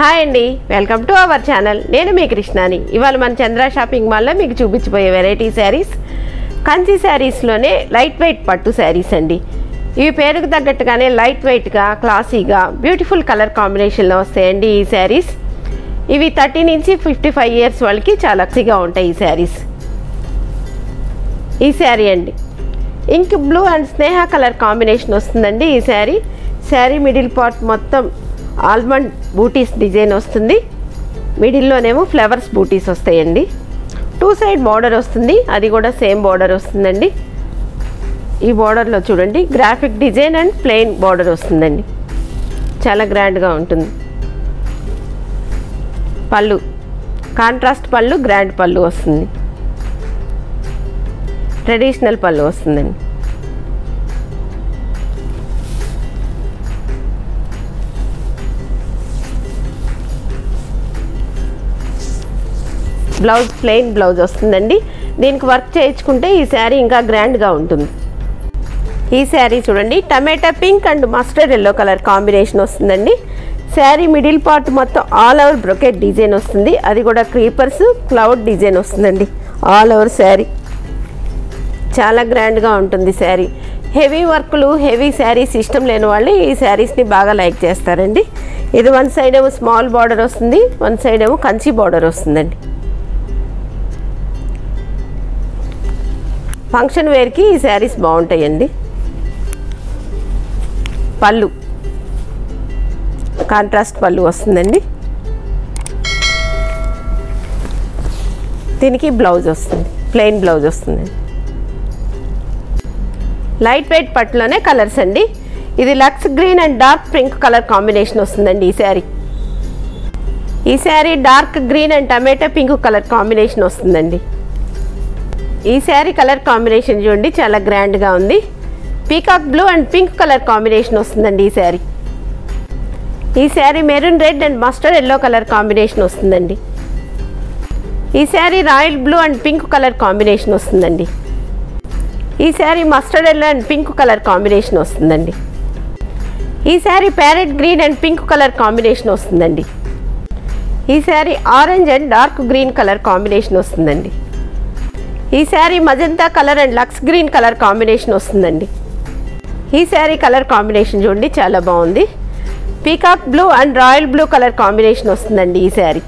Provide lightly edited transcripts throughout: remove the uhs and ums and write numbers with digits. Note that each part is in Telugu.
हाई अंडी वेलकम टू अवर चैनल नेनु मी कृष्णानी इवाल मन चंद्रा शॉपिंग मॉल मीकु चूपिंचबोये वेरैटी सारीस कंची सारीस लोने लाइट वेट पट्टू सारीस अंडी। ఇవి పేరుకు తగ్గట్టుగానే లైట్ వెయిట్ గా క్లాసీగా బ్యూటిఫుల్ కలర్ కాంబినేషన్ లో వస్తాయండి ఈ సారీస్। ఇవి 30 నుంచి 55 ఇయర్స్ వాళ్ళకి చాలా క్లాసీగా ఉంటాయి ఈ సారీస్। ఈ సారీ అండి ఇంక్ బ్లూ అండ్ స్నేహ కలర్ కాంబినేషన్ వస్తుందండి ఈ సారీ। సారీ మిడిల్ పార్ట్ మొత్తం ఆల్మండ్ బూటీస్ డిజైన్ వస్తుంది, మిడిల్ లోనేమో ఫ్లవర్స్ బూటీస్ వస్తాయండి। టూ సైడ్ బోర్డర్ వస్తుంది, అది కూడా సేమ్ బోర్డర్ వస్తుందండి। ఈ బోర్డర్ లో చూడండి graphic design and plain border వస్తుందండి, చాలా గ్రాండ్ గా ఉంటుంది। పళ్ళు కాంట్రాస్ట్ పళ్ళు, గ్రాండ్ పళ్ళు వస్తుంది, ట్రెడిషనల్ పళ్ళు వస్తుందండి। బ్లౌజ్ ప్లెయిన్ బ్లౌజ్ వస్తుందండి, దీనికి వర్క్ చేయించుకుంటే ఈ సారీ ఇంకా గ్రాండ్ గా ఉంటుంది। ఈ శారీ చూడండి tomato pink and mustard yellow colour combination వస్తుందండి। శారీ మిడిల్ పార్ట్ మొత్తం ఆల్ ఓవర్ బ్రోకెట్ డిజైన్ వస్తుంది, అది కూడా క్రీపర్స్ క్లౌడ్ డిజైన్ వస్తుందండి ఆల్ ఓవర్ శారీ, చాలా గ్రాండ్గా ఉంటుంది శారీ। హెవీ వర్క్లు హెవీ శారీస్ ఇష్టం లేని వాళ్ళు ఈ శారీస్ని బాగా లైక్ చేస్తారండి। ఇది వన్ సైడ్ ఏమో స్మాల్ బార్డర్ వస్తుంది, వన్ సైడ్ ఏమో కంచి బార్డర్ వస్తుందండి। ఫంక్షన్ వేర్కి ఈ శారీస్ బాగుంటాయండి। పళ్ళు కాంట్రాస్ట్ పళ్ళు వస్తుందండి, దీనికి బ్లౌజ్ వస్తుంది, ప్లెయిన్ బ్లౌజ్ వస్తుందండి। లైట్ వెయిట్ పట్టులోనే కలర్స్ అండి, ఇది Lux green and dark pink colour combination వస్తుందండి ఈ శారీ। ఈ sari dark green and tomato pink colour combination వస్తుందండి। ఈ శారీ కలర్ కాంబినేషన్ చూడండి చాలా గ్రాండ్గా ఉంది, peacock blue and pink colour combination వస్తుందండి ఈ శారీ। ఈ sari maroon red and mustard yellow colour combination వస్తుందండి। ఈ sari royal blue and pink colour combination వస్తుందండి। ఈ sari mustard yellow and pink colour combination వస్తుందండి। ఈ sari parrot green and pink colour combination వస్తుందండి। ఈ sari orange and dark green colour combination వస్తుందండి। ఈ sari magenta colour and Lux green colour combination వస్తుందండి। ఈ శారీ కలర్ కాంబినేషన్ చూడండి చాలా బాగుంది, peacock blue and royal blue colour combination వస్తుందండి ఈ శారీ।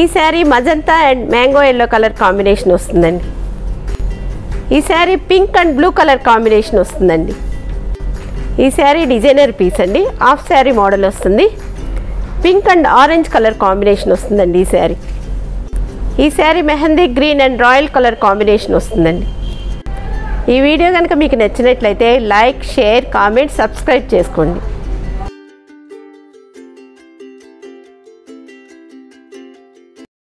ఈ sari magenta and mango yellow colour combination వస్తుందండి। ఈ sari pink and blue colour combination వస్తుందండి। ఈ శారీ డిజైనర్ పీస్ అండి, హాఫ్ శారీ మోడల్ వస్తుంది, pink and orange colour combination వస్తుందండి ఈ శారీ। ఈ sari mehndi green and royal colour combination వస్తుందండి। ఈ వీడియో కనుక మీకు నచ్చినట్లయితే లైక్, షేర్, కామెంట్, సబ్స్క్రైబ్ చేసుకోండి।